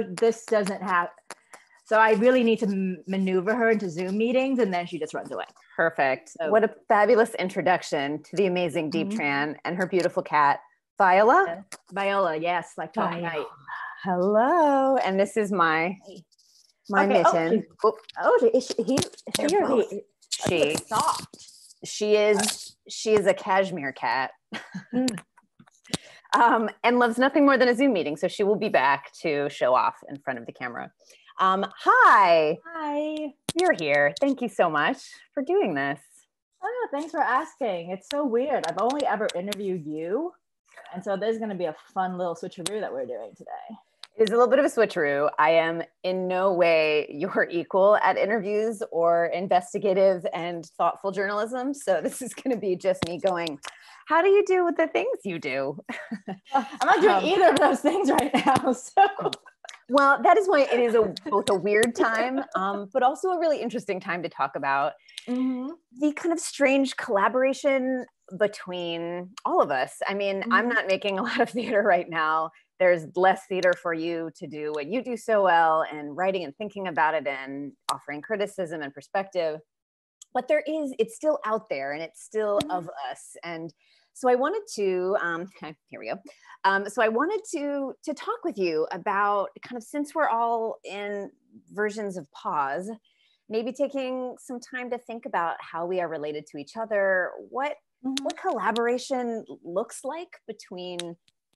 this doesn't happen. So I really need to maneuver her into Zoom meetings, and then she just runs away. Perfect. So, what a fabulous introduction to the amazing Diep Tran and her beautiful cat, Viola. Viola, yes, like Tony Night. Hello, and this is my mitten. Oh, is she? She soft. She is a cashmere cat. And loves nothing more than a Zoom meeting, so she will be back to show off in front of the camera. Hi. Hi. You're here. Thank you so much for doing this. Oh, thanks for asking. It's so weird. I've only ever interviewed you, and so there's going to be a fun little switcheroo that we're doing today. It is a little bit of a switcheroo. I am in no way your equal at interviews or investigative and thoughtful journalism, so this is going to be just me going, how do you do with the things you do? I'm not doing either of those things right now. So. Well, that is why it is both a weird time, but also a really interesting time to talk about the kind of strange collaboration between all of us. I mean, I'm not making a lot of theater right now. There's less theater for you to do what you do so well, and writing and thinking about it and offering criticism and perspective. But there is, it's still out there, and it's still of us. And so I wanted to, here we go. So I wanted to talk with you about kind of, since we're all in versions of pause, maybe taking some time to think about how we are related to each other, what collaboration looks like between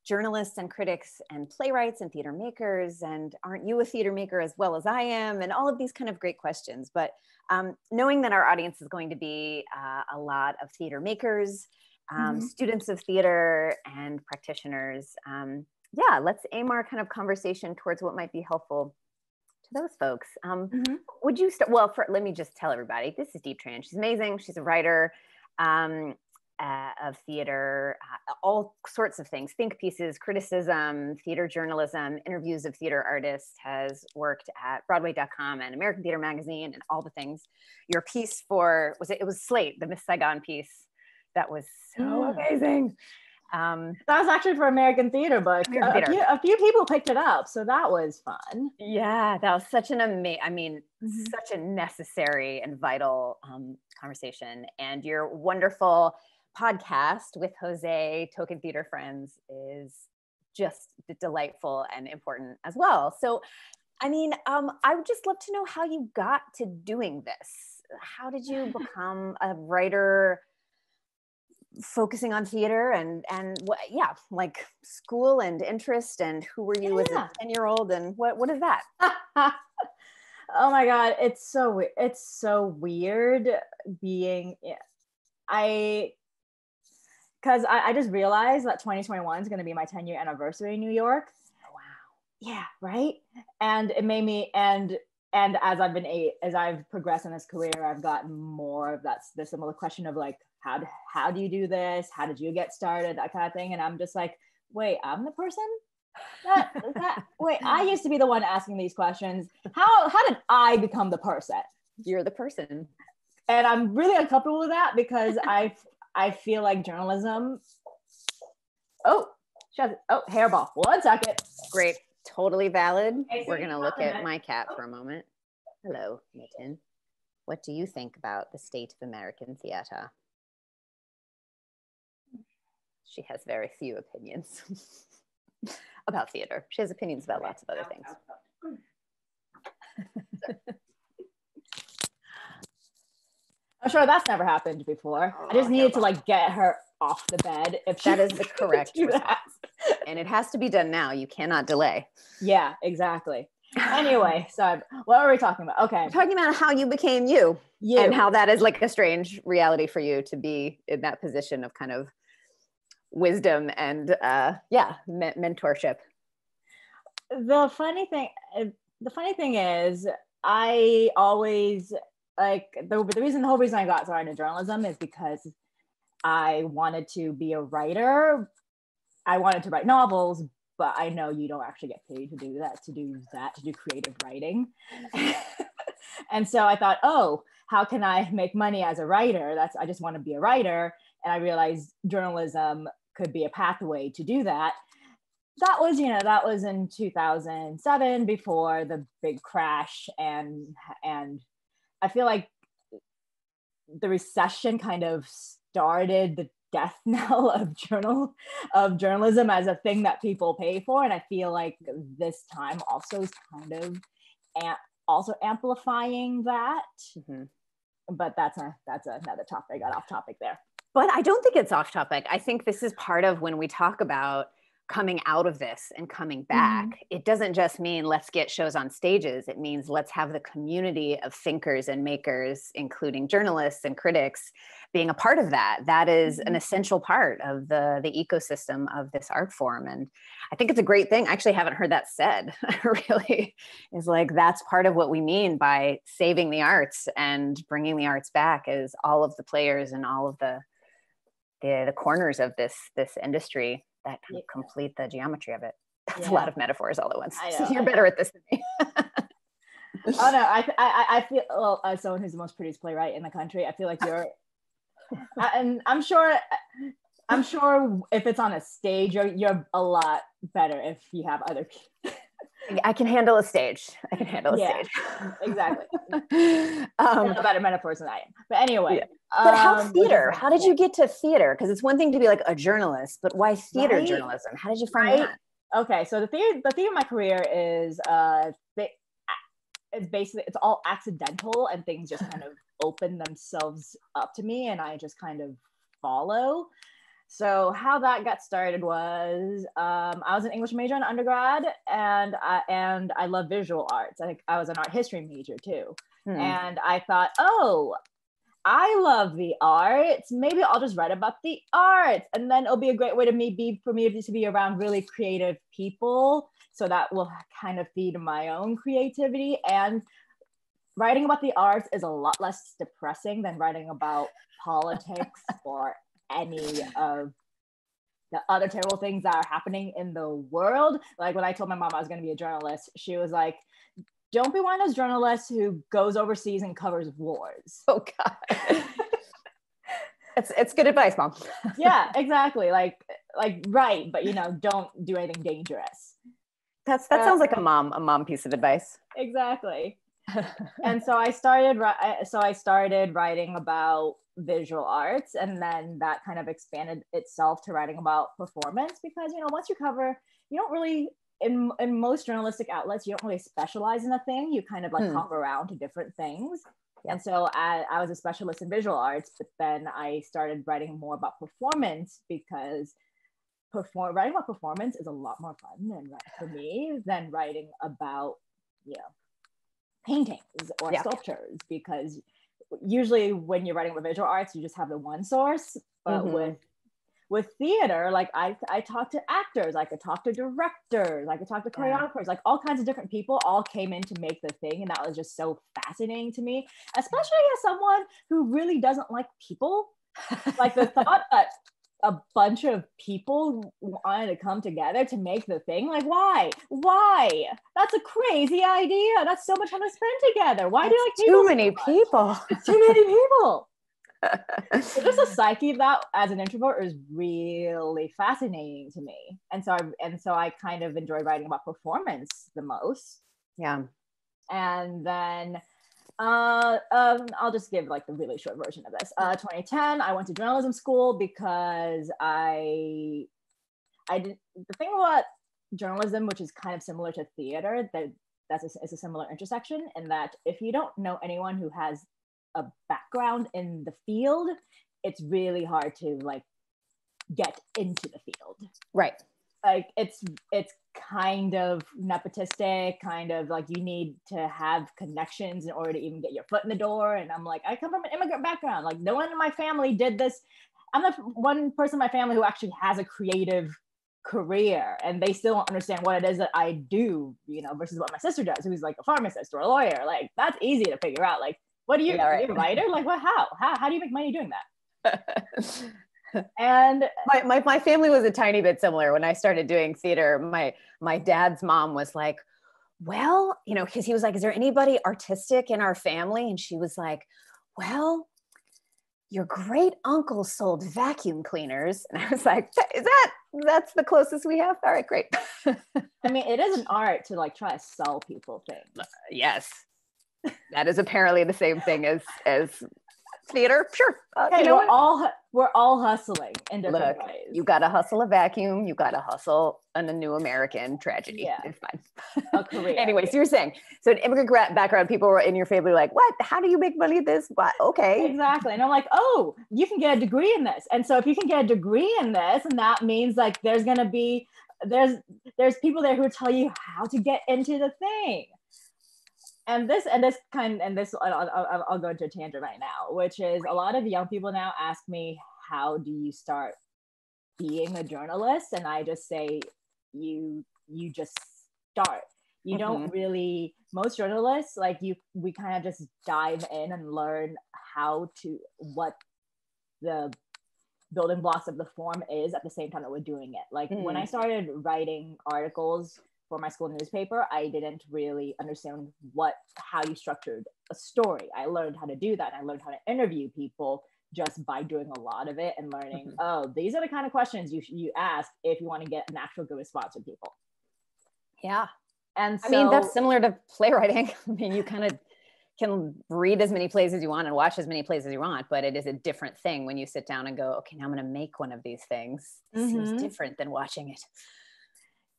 journalists and critics and playwrights and theater makers, and aren't you a theater maker as well as I am, and all of these kind of great questions. But knowing that our audience is going to be a lot of theater makers, students of theater, and practitioners, yeah, let's aim our kind of conversation towards what might be helpful to those folks. Would you start? Well, let me just tell everybody, this is Diep Tran. She's amazing. She's a writer of theater, all sorts of things, think pieces, criticism, theater journalism, interviews of theater artists, has worked at Broadway.com and American Theater Magazine and all the things. Your piece for, it was Slate, the Miss Saigon piece. That was so amazing. That was actually for American Theater, but a few people picked it up, so that was fun. Yeah, that was such an amazing, I mean, such a necessary and vital conversation. And your wonderful podcast with Jose, Token Theater Friends, is just delightful and important as well. So, I mean, I would just love to know how you got to doing this. How did you become a writer focusing on theater, and what, yeah, like school and interest, and who were you as a 10-year-old, and what is that? Oh my God, it's so weird being, because I just realized that 2021 is going to be my 10-year anniversary in New York. Oh, wow. Yeah, right. And it made me, and as I've progressed in this career, I've gotten more of the similar question of like, how do you do this? How did you get started? That kind of thing. And I'm just like, wait, I'm the person? Wait, I used to be the one asking these questions. How did I become the person? You're the person. And I'm really uncomfortable with that, because I feel like journalism. Oh, hairball. One second. Great. Totally valid. Okay, so we're going to look at my cat for a moment. Hello, Milton. What do you think about the state of American theater? She has very few opinions about theater. She has opinions about lots of other things. I'm sure that's never happened before. I just needed to like get her off the bed. If that is the correct response. And it has to be done now. You cannot delay. Yeah, exactly. Anyway, so what were we talking about? Okay. We're talking about how you became you. And how that is like a strange reality for you to be in that position of kind of wisdom and mentorship. The funny thing is, I always like the whole reason I got started in journalism is because I wanted to be a writer. I wanted to write novels, but I know you don't actually get paid to do that, to do creative writing. And so I thought, how can I make money as a writer? I just want to be a writer. And I realized journalism could be a pathway to do that. that was, you know, that was in 2007 before the big crash, and I feel like the recession kind of started the death knell of journalism as a thing that people pay for. And I feel like this time also is kind of also amplifying that. Mm-hmm. But that's another topic. I got off topic there. But I don't think it's off topic. I think this is part of when we talk about coming out of this and coming back. Mm-hmm. It doesn't just mean let's get shows on stages. It means let's have the community of thinkers and makers, including journalists and critics, being a part of that. That is an essential part of the ecosystem of this art form. And I think it's a great thing. I actually haven't heard that said, really. It's like, that's part of what we mean by saving the arts and bringing the arts back, is all of the players and all of the corners of this industry that kind of complete the geometry of it. That's a lot of metaphors all at once. You're better at this than me. Oh no, I feel, well, as someone who's the most produced playwright in the country, I feel like you're, and I'm sure if it's on a stage, you're a lot better if you have other people. I can handle a stage. I can handle a stage. Exactly. Better metaphors than I am. But anyway. Yeah. But how theater? How did you get to theater? Because it's one thing to be like a journalist, but why theater journalism? How did you find that? Okay, so the theme of my career is it's all accidental, and things just kind of open themselves up to me, and I just kind of follow. So how that got started was I was an English major in undergrad, and I love visual arts. I think I was an art history major too. Hmm. And I thought, oh, I love the arts. Maybe I'll just write about the arts, and then it'll be a great way for me to be around really creative people. So that will kind of feed my own creativity. And writing about the arts is a lot less depressing than writing about politics or any of the other terrible things that are happening in the world. Like when I told my mom I was going to be a journalist, she was like, don't be one of those journalists who goes overseas and covers wars. Oh God. it's good advice, Mom. Yeah, exactly. Like right, but you know, don't do anything dangerous. That sounds like a mom piece of advice. Exactly. And so I started writing about visual arts, and then that kind of expanded itself to writing about performance, because you know, once you cover, you don't really, in most journalistic outlets, you don't really specialize in a thing. You kind of like hop around to different things. Yeah. And so I was a specialist in visual arts, but then I started writing more about performance, because writing about performance is a lot more fun for me than writing about, you know, paintings or sculptures, because usually when you're writing with visual arts, you just have the one source, but with theater, like I talked to actors, I could talk to directors, I could talk to choreographers, like all kinds of different people all came in to make the thing. And that was just so fascinating to me, especially as someone who really doesn't like people. Like the thought that a bunch of people wanted to come together to make the thing. Like, why? That's a crazy idea. That's so much fun to spend together. Why do you like people? Too many people. So just a psyche that, as an introvert, is really fascinating to me. And so I kind of enjoy writing about performance the most. Yeah. And then I'll just give like the really short version of this. 2010, I went to journalism school because I did the thing about journalism, which is kind of similar to theater, it's a similar intersection, in that if you don't know anyone who has a background in the field, it's really hard to like get into the field. Right. Like it's kind of nepotistic, kind of like you need to have connections in order to even get your foot in the door. And I'm like, I come from an immigrant background. Like no one in my family did this. I'm the one person in my family who actually has a creative career, and they still don't understand what it is that I do, you know, versus what my sister does, who's like a pharmacist or a lawyer. Like that's easy to figure out. Like, what do you, are you a writer? Like, what? How do you make money doing that? And my family was a tiny bit similar. When I started doing theater, my dad's mom was like, well, you know, because he was like, is there anybody artistic in our family? And she was like, well, your great uncle sold vacuum cleaners. And I was like, that's the closest we have? All right, great. I mean, it is an art to like try to sell people things. Yes. That is apparently the same thing as theater. Sure. Hey, you know, we're all hustling in different ways. You got to hustle a vacuum. You got to hustle a new American tragedy. Yeah. It's fine. A career. Anyways, you were saying, so an immigrant background, people were in your family like, what? How do you make money at this? What? Okay. Exactly. And I'm like, oh, you can get a degree in this. And so if you can get a degree in this, and that means like there's going to be, there's people there who tell you how to get into the thing. I'll go into a tangent right now, which is a lot of young people now ask me, how do you start being a journalist? And I just say, you just start. You don't really, most journalists, like we kind of just dive in and learn what the building blocks of the form is at the same time that we're doing it. Like when I started writing articles for my school newspaper, I didn't really understand how you structured a story. I learned how to do that. I learned how to interview people just by doing a lot of it and learning, oh, these are the kind of questions you ask if you want to get an actual good response from people. Yeah. And so, I mean, that's similar to playwriting. I mean, you kind of can read as many plays as you want and watch as many plays as you want, but it is a different thing when you sit down and go, okay, now I'm going to make one of these things. This seems different than watching it.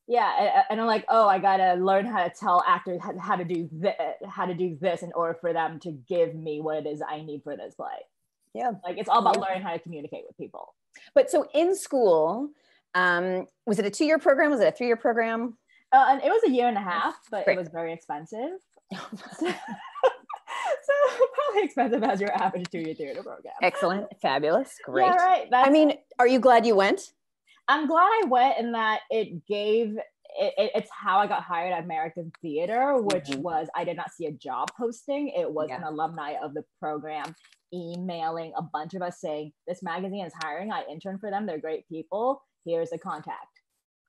Yeah, and I'm like, oh, I gotta learn how to tell actors how to do this in order for them to give me what it is I need for this play. Yeah, like it's all about learning how to communicate with people. But so in school, was it a 2-year program? Was it a 3-year program? And it was a 1.5 years, but It was very expensive. So probably expensive as your average 2-year theater program. Excellent, fabulous, great. Yeah, right. I mean, are you glad you went? I'm glad I went in that it's how I got hired at American Theater, which was, I did not see a job posting. It was an alumni of the program emailing a bunch of us saying, this magazine is hiring. I interned for them. They're great people. Here's the contact.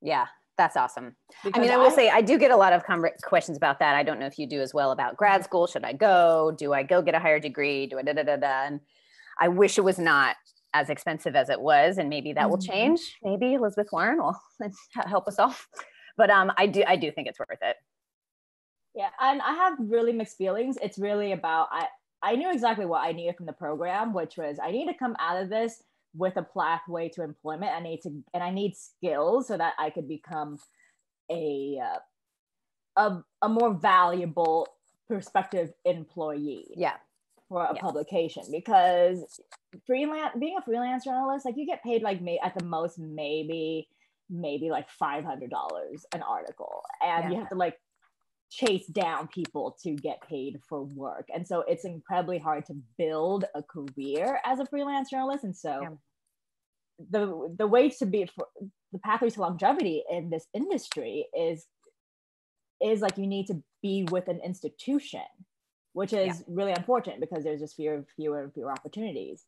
Yeah, that's awesome. Because I mean, I will say, I do get a lot of questions about that. I don't know if you do as well about grad school. Should I go? Do I go get a higher degree? Do I da-da-da-da? And I wish it was not as expensive as it was, and maybe that will change. Maybe Elizabeth Warren will help us all. But I do think it's worth it. Yeah, and I have really mixed feelings. It's really about, I knew exactly what I needed from the program, which was I need to come out of this with a pathway to employment. I need skills so that I could become a more valuable prospective employee. Yeah. For a publication, because being a freelance journalist, like you get paid like at the most maybe like $500 an article, and you have to like chase down people to get paid for work, and so it's incredibly hard to build a career as a freelance journalist. And so the way to be for the pathway to longevity in this industry is like you need to be with an institution, which is really unfortunate because there's just fewer and fewer opportunities.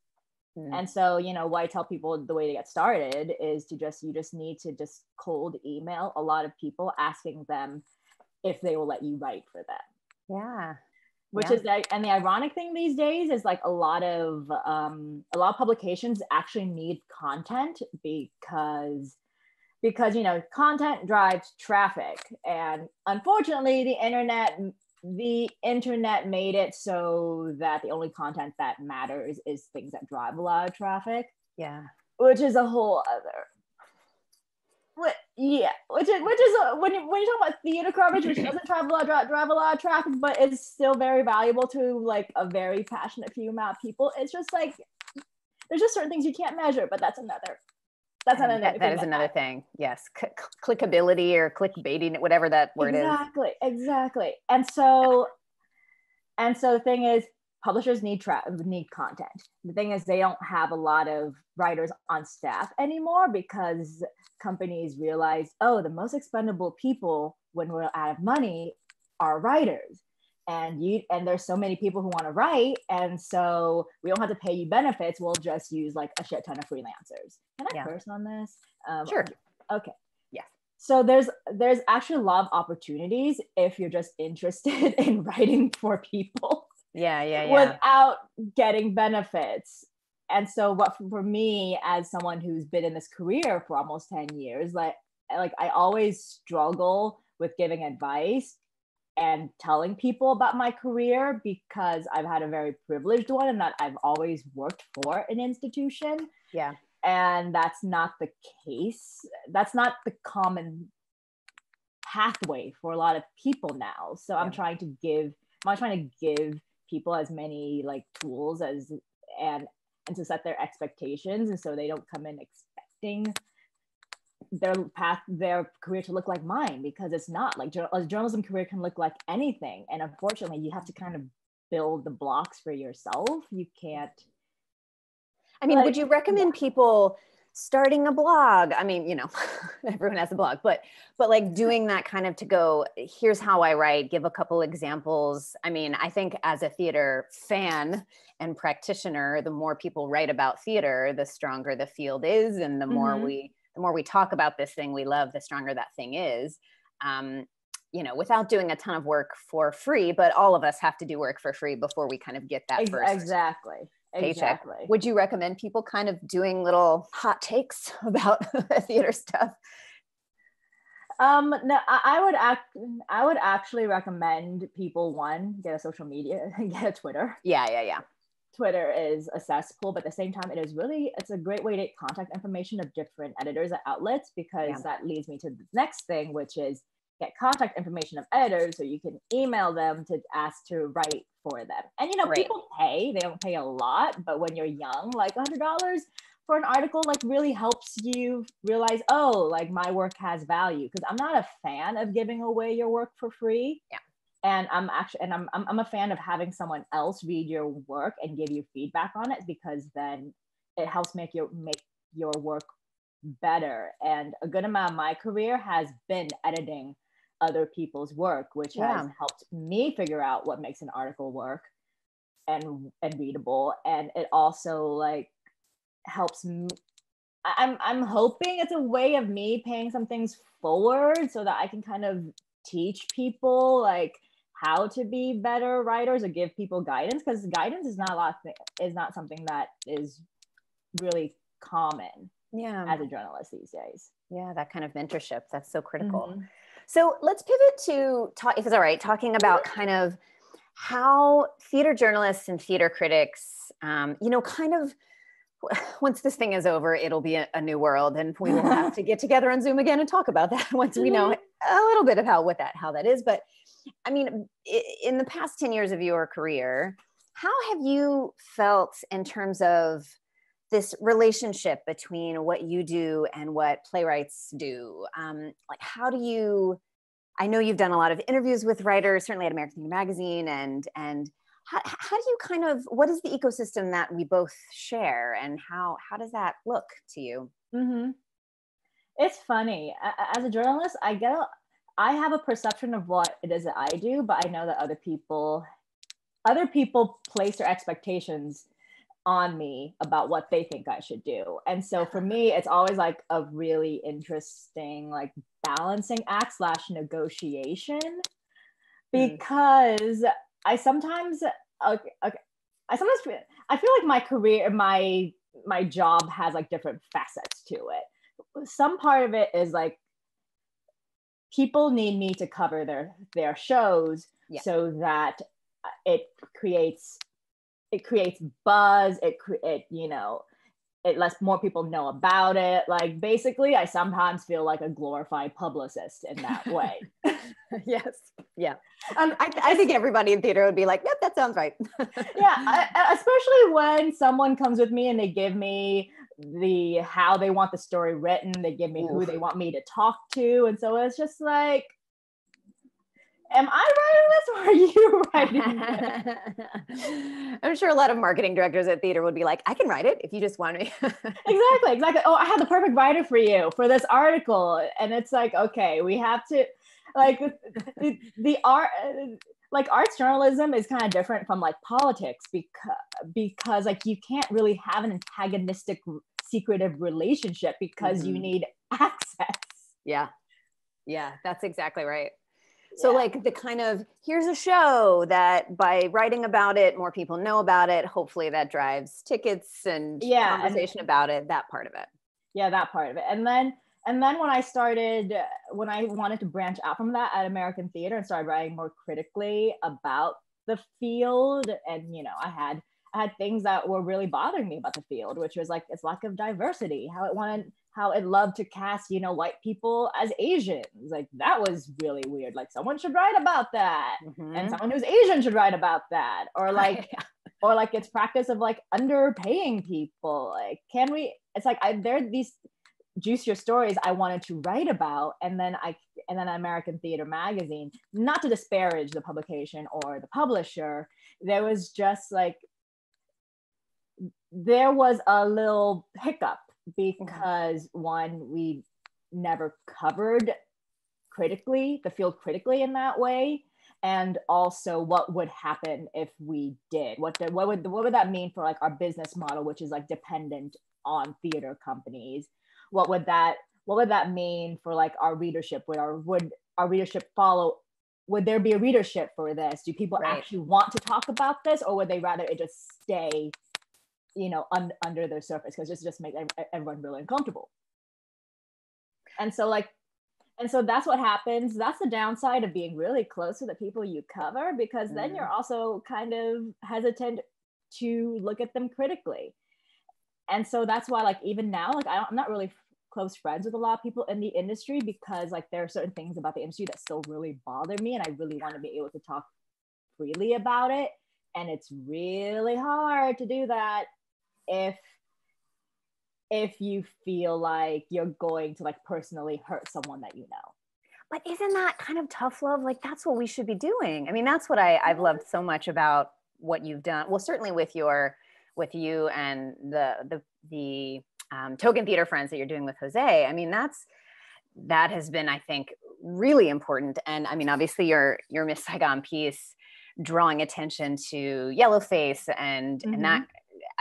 And so, you know, why I tell people the way to get started is to you just need to just cold email a lot of people asking them if they will let you write for them. Yeah. Which is like, and the ironic thing these days is like a lot of publications actually need content because, you know, content drives traffic. And unfortunately the internet made it so that the only content that matters is things that drive a lot of traffic. Yeah, which is a whole other. When you talk about theater coverage, which doesn't drive a lot of traffic, but it's still very valuable to like a very passionate few amount of people. It's just like there's just certain things you can't measure, but that's another. That is another thing. Yes. Clickability or clickbaiting, whatever that word is. Exactly. And so the thing is, publishers need content. The thing is, they don't have a lot of writers on staff anymore because companies realize, oh, the most expendable people when we're out of money are writers. And there's so many people who want to write, and so we don't have to pay you benefits. We'll just use like a shit ton of freelancers. Can I curse on this? Sure. Okay. Yeah. So there's actually a lot of opportunities if you're just interested in writing for people. Yeah. Without getting benefits, And so what for me, as someone who's been in this career for almost 10 years, like I always struggle with giving advice and telling people about my career, because I've had a very privileged one, and that I've always worked for an institution. Yeah. And that's not the case. That's not the common pathway for a lot of people now. So yeah. I'm trying to give people as many like tools as and to set their expectations, and so they don't come in expecting their career to look like mine, because it's not. Like a journalism career can look like anything, and unfortunately you have to kind of build the blocks for yourself. You can't, I mean, like, would you recommend people starting a blog? I mean, you know, everyone has a blog, but like doing that kind of to go, here's how I write, give a couple examples. I mean, I think as a theater fan and practitioner, the more people write about theater, the stronger the field is, and the more we talk about this thing we love, the stronger that thing is, you know, without doing a ton of work for free. But all of us have to do work for free before we kind of get that first paycheck. Exactly. Would you recommend people kind of doing little hot takes about theater stuff? No, I would actually recommend people, one, get a social media, get a Twitter. Yeah. Twitter is a cesspool, but at the same time, it's a great way to get contact information of different editors and outlets, because that leads me to the next thing, which is get contact information of editors so you can email them to ask to write for them. And, you know, people pay, they don't pay a lot, but when you're young, like $100 for an article, like really helps you realize, oh, like my work has value. Cause I'm not a fan of giving away your work for free. Yeah. And I'm a fan of having someone else read your work and give you feedback on it, because then it helps make your work better. And a good amount of my career has been editing other people's work, which has helped me figure out what makes an article work and readable. And it also like helps me. I'm hoping it's a way of me paying some things forward, so that I can kind of teach people like how to be better writers, or give people guidance, because guidance is not something that is really common as a journalist these days. Yeah, that kind of mentorship, that's so critical. Mm-hmm. So let's pivot to talking about kind of how theater journalists and theater critics, you know, kind of once this thing is over, it'll be a new world, and we will have to get together on Zoom again and talk about that once we know a little bit about how that is. But I mean, in the past 10 years of your career, how have you felt in terms of this relationship between what you do and what playwrights do? Like, how do you, I know you've done a lot of interviews with writers, certainly at American Theater Magazine, and how do you kind of, what is the ecosystem that we both share, and how does that look to you? Mm-hmm. It's funny. As a journalist, I have a perception of what it is that I do, but I know that other people place their expectations on me about what they think I should do. And so for me, it's always like a really interesting, like balancing act / negotiation, because I feel like my career, my job has like different facets to it. Some part of it is like people need me to cover their shows so that it creates buzz. It lets more people know about it. Like basically, I sometimes feel like a glorified publicist in that way. Yes. Yeah. I think everybody in theater would be like, yep, that sounds right. Especially when someone comes with me and they give me how they want the story written, they give me who they want me to talk to. And so it's just like, am I writing this, or are you writing this? I'm sure a lot of marketing directors at theater would be like, I can write it if you just want me. Exactly. Oh, I have the perfect writer for you for this article. And it's like, okay, we have to, like the art, like arts journalism is kind of different from like politics, because like you can't really have an antagonistic, secretive relationship, because you need access. Yeah, that's exactly right. So like the kind of, here's a show that by writing about it, more people know about it. Hopefully that drives tickets and conversation about it, that part of it. Yeah, that part of it. And then when I started, when I wanted to branch out from that at American Theater and started writing more critically about the field, and, you know, I had things that were really bothering me about the field, which was like its lack of diversity, how it loved to cast, you know, white people as Asians. Like, that was really weird. Like, someone should write about that. Mm-hmm. And someone who's Asian should write about that. Or like, or like its practice of like underpaying people. Like, can we, it's like, there are these juicier stories I wanted to write about. And then American Theater Magazine, not to disparage the publication or the publisher, there was just like, there was a little hiccup because one, we never covered critically, the field critically in that way. And also what would happen if we did? What would that mean for like our business model, which is like dependent on theater companies? What would that mean for like our readership? Would our readership follow? Would there be a readership for this? Do people actually want to talk about this, or would they rather it just stay, you know, under the surface, because just make everyone really uncomfortable? And so that's what happens. That's the downside of being really close to the people you cover, because then you're also kind of hesitant to look at them critically. And so that's why, like, even now, like, I'm not really close friends with a lot of people in the industry, because like there are certain things about the industry that still really bother me, and I really want to be able to talk freely about it. And it's really hard to do that if you feel like you're going to like personally hurt someone that you know. But isn't that kind of tough love? Like, that's what we should be doing. I mean, that's what I've loved so much about what you've done. Well, certainly with you and the Token Theater Friends that you're doing with Jose. I mean, that has been, I think, really important. And I mean, obviously your Miss Saigon piece, drawing attention to yellowface and that,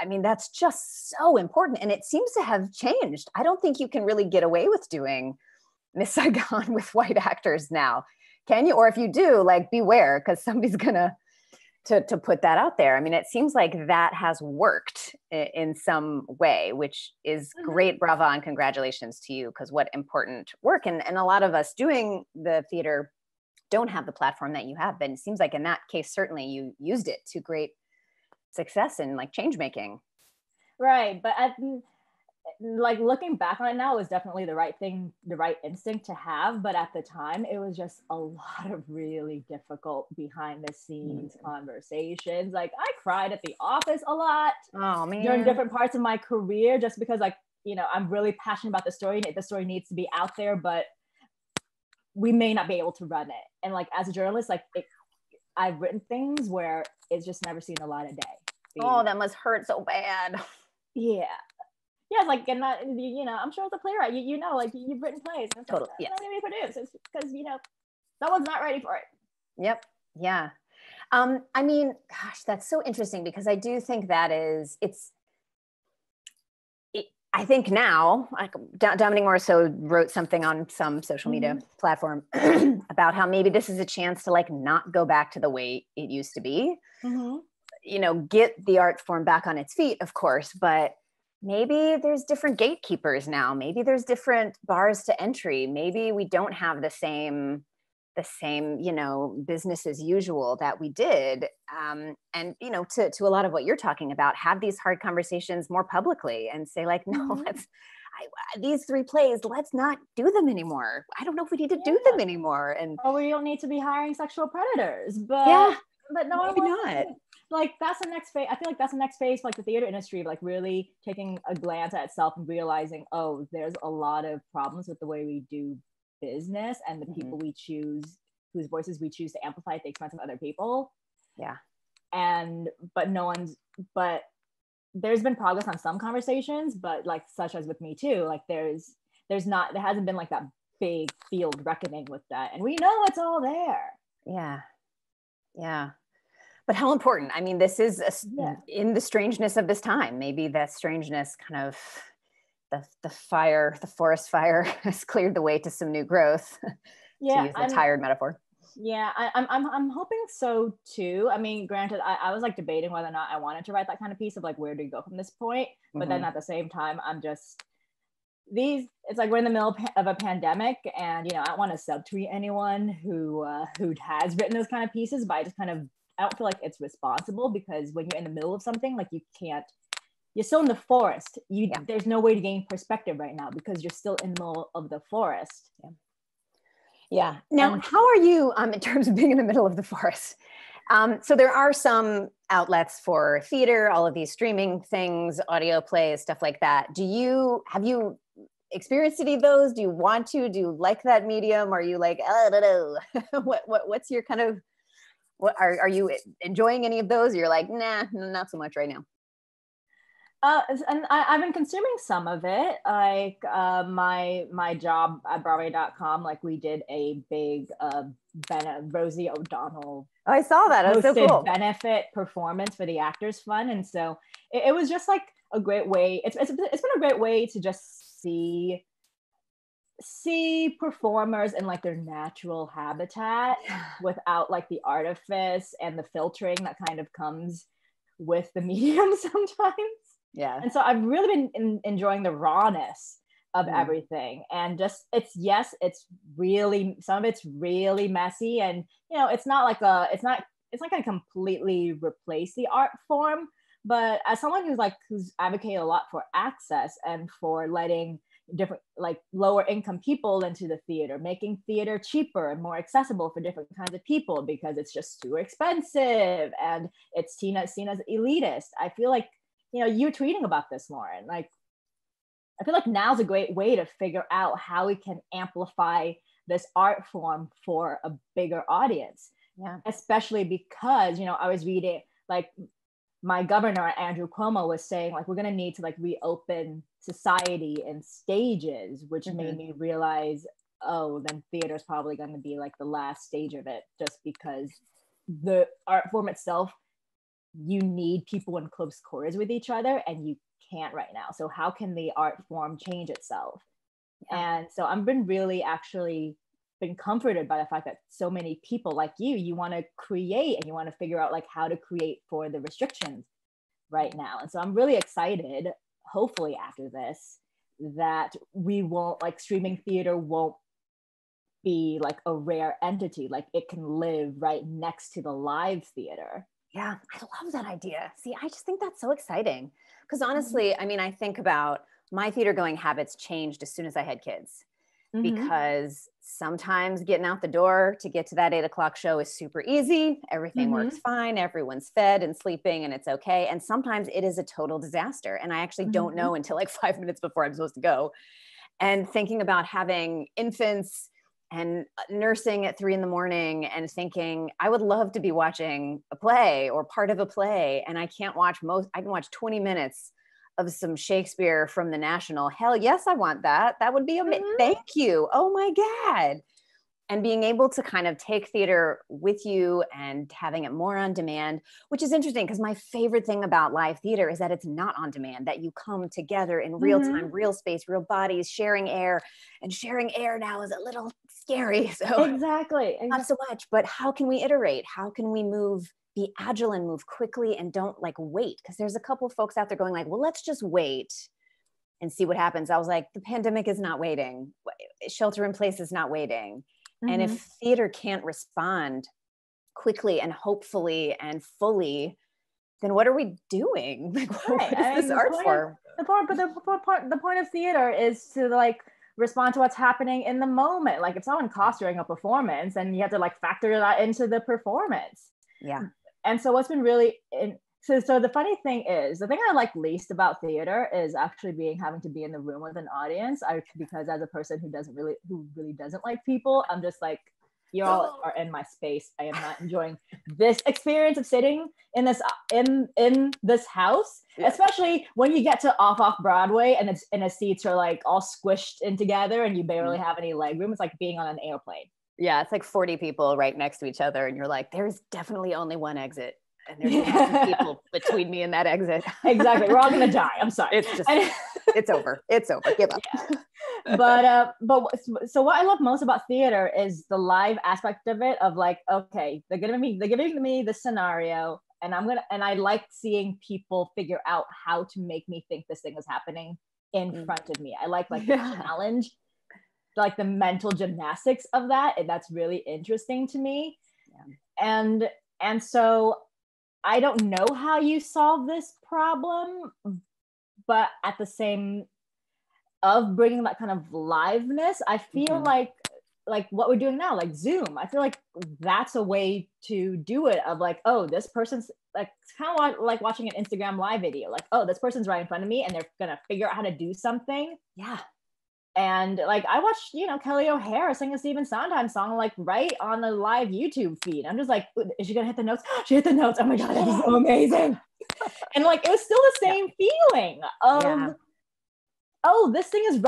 I mean, that's just so important. And it seems to have changed. I don't think you can really get away with doing Miss Saigon with white actors now, can you? Or if you do, like, beware, because somebody's gonna to put that out there. I mean, it seems like that has worked in some way, which is great. Bravo and congratulations to you, because what important work. And a lot of us doing the theater don't have the platform that you have, but it seems like in that case, certainly you used it to great success in like change making. Right, but like looking back on it now, it was definitely the right thing, the right instinct to have. But at the time, it was just a lot of really difficult behind the scenes conversations. Like, I cried at the office a lot during different parts of my career, just because, like, you know, I'm really passionate about the story. The story needs to be out there, but we may not be able to run it. And like, as a journalist, like, I've written things where it's just never seen the light of day. Oh, that must hurt so bad. Yeah, like, and that, you know, I'm sure as a playwright, you know, like, you've written plays. And totally, yes. Not going to be produced because, you know, someone's not ready for it. Yep, yeah. I mean, gosh, that's so interesting, because I do think that is, I think now, like, Dominique Morisseau wrote something on some social media platform about how maybe this is a chance to like not go back to the way it used to be, you know, get the art form back on its feet, of course, but maybe there's different gatekeepers now. Maybe there's different bars to entry. Maybe we don't have the same, you know, business as usual that we did. And, you know, to a lot of what you're talking about, have these hard conversations more publicly and say like, no, these three plays, let's not do them anymore. I don't know if we need to do them anymore. And we don't need to be hiring sexual predators, but no, maybe not. Like, that's the next phase. I feel like that's the next phase, like the theater industry, like really taking a glance at itself and realizing, oh, there's a lot of problems with the way we do business and the people we choose, whose voices we choose to amplify at the expense of other people. Yeah. But there's been progress on some conversations, but like, such as with Me Too, like there hasn't been like that big field reckoning with that. And we know it's all there. Yeah. But how important? I mean, this is in the strangeness of this time. Maybe that strangeness kind of, the forest fire has cleared the way to some new growth, to use a tired metaphor. Yeah, I'm hoping so too. I mean, granted, I was like debating whether or not I wanted to write that kind of piece of like, where do you go from this point? But then at the same time, I'm just, it's like we're in the middle of a pandemic, and you know, I don't want to subtweet anyone who has written those kind of pieces, but I just kind of, I don't feel like it's responsible, because when you're in the middle of something, like you can't, you're still in the forest. Yeah. There's no way to gain perspective right now because you're still in the middle of the forest. Yeah. Yeah. Now, how are you in terms of being in the middle of the forest? So there are some outlets for theater, all of these streaming things, audio plays, stuff like that. Have you experienced any of those? Do you want to? Do you like that medium? Are you like, I don't know. What's your kind of, are you enjoying any of those? You're like, nah, not so much right now. And I've been consuming some of it, like my job at Broadway.com, like we did a big Rosie O'Donnell. Oh, I saw that. It was so cool. Benefit performance for the Actors Fund, and so it was just like a great way. It's been a great way to just see performers in like their natural habitat without like the artifice and the filtering that kind of comes with the medium sometimes. Yeah. And so I've really been enjoying the rawness of everything. And just, it's really, some of it's really messy. And, you know, it's not going to completely replace the art form, but as someone who's advocated a lot for access and for letting different, like lower income people into the theater, making theater cheaper and more accessible for different kinds of people because it's just too expensive and it's seen as elitist. I feel like, you know, you're tweeting about this, Lauren. Like, I feel like now's a great way to figure out how we can amplify this art form for a bigger audience. Yeah. Especially because, you know, I was reading, like, my governor, Andrew Cuomo, was saying, like, we're going to need to, like, reopen society and stages, which made me realize, oh, then theater's probably going to be, like, the last stage of it, just because the art form itself, you need people in close quarters with each other, and you can't right now. So how can the art form change itself? Yeah. And so I've been really actually been comforted by the fact that so many people like you want to create, and you want to figure out like how to create for the restrictions right now. And so I'm really excited, hopefully after this, that we won't, like, streaming theater won't be like a rare entity, like it can live right next to the live theater. Yeah, I love that idea. See, I just think that's so exciting. Because honestly, I mean, I think about my theater going habits changed as soon as I had kids. Because sometimes getting out the door to get to that 8 o'clock show is super easy. Everything works fine. Everyone's fed and sleeping and it's okay. And sometimes it is a total disaster. And I actually don't know until like 5 minutes before I'm supposed to go. And thinking about having infants and nursing at 3 in the morning and thinking, I would love to be watching a play or part of a play. And I can't watch I can watch 20 minutes of some Shakespeare from the National. Hell yes, I want that. That would be amazing. Thank you. Oh my God. And being able to kind of take theater with you and having it more on demand, which is interesting because my favorite thing about live theater is that it's not on demand, that you come together in real time, real space, real bodies, sharing air. And sharing air now is a little scary. So exactly. Not so much, but how can we iterate? How can we be agile and move quickly and don't like wait? Because there's a couple of folks out there going like, well, let's just wait and see what happens. I was like, the pandemic is not waiting. Shelter in place is not waiting. And if theater can't respond quickly and hopefully and fully, then what are we doing? Like, what is this art form? The point of theater is to like respond to what's happening in the moment. Like if someone coughs during a performance, and you have to like factor that into the performance. Yeah. And so what's been really so the funny thing is, the thing I like least about theater is actually having to be in the room with an audience. Because as a person who really doesn't like people, I'm just like, you all are in my space. I am not enjoying this experience of sitting in this house, especially when you get to off Broadway and it's and the seats are like all squished in together and you barely have any leg room. It's like being on an airplane. Yeah, it's like 40 people right next to each other and you're like, there's definitely only one exit. And there's people between me and that exit. Exactly. We're all going to die. I'm sorry. It's just It's over. It's over. Give up. Yeah. But so what I love most about theater is the live aspect of it. Of like, okay, they're giving me the scenario, and I like seeing people figure out how to make me think this thing is happening in front of me. I like the challenge, like the mental gymnastics of that, and that's really interesting to me. Yeah. And so I don't know how you solve this problem, but at the same of bringing that kind of liveness, I feel like what we're doing now, like Zoom, I feel like that's a way to do it of like, oh, this person's like, it's kind of like watching an Instagram live video, like, oh, this person's right in front of me and they're gonna figure out how to do something. Yeah. And like, I watched, Kelly O'Hara sing a Stephen Sondheim song, like right on the live YouTube feed. I'm just like, is she gonna hit the notes? She hit the notes. Oh my God, that is so amazing. And like, it was still the same feeling of, oh, this thing is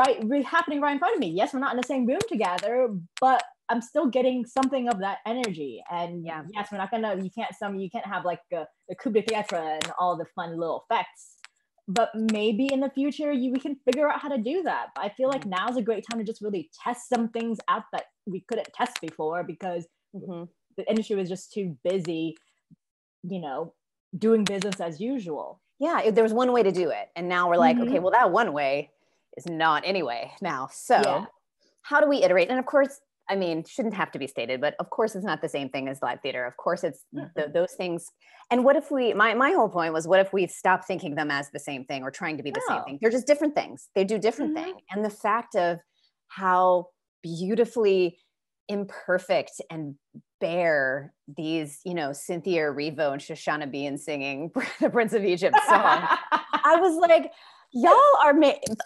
happening right in front of me. Yes, we're not in the same room together, but I'm still getting something of that energy. And yes, we're not gonna, you can't have like the coup de theatre and all the fun little effects. But maybe in the future we can figure out how to do that. But I feel like now's a great time to just really test some things out that we couldn't test before because the industry was just too busy, doing business as usual. Yeah, there was one way to do it. And now we're like, okay, well, that one way is not any way now. So how do we iterate? And of course, I mean, shouldn't have to be stated, but of course it's not the same thing as live theater. Of course it's those things. And what if we, my whole point was, what if we stop thinking them as the same thing or trying to be the same thing? They're just different things. They do different things. And the fact of how beautifully imperfect and bare these, Cynthia Erivo and Shoshana Bean singing the Prince of Egypt song. I was like, y'all are,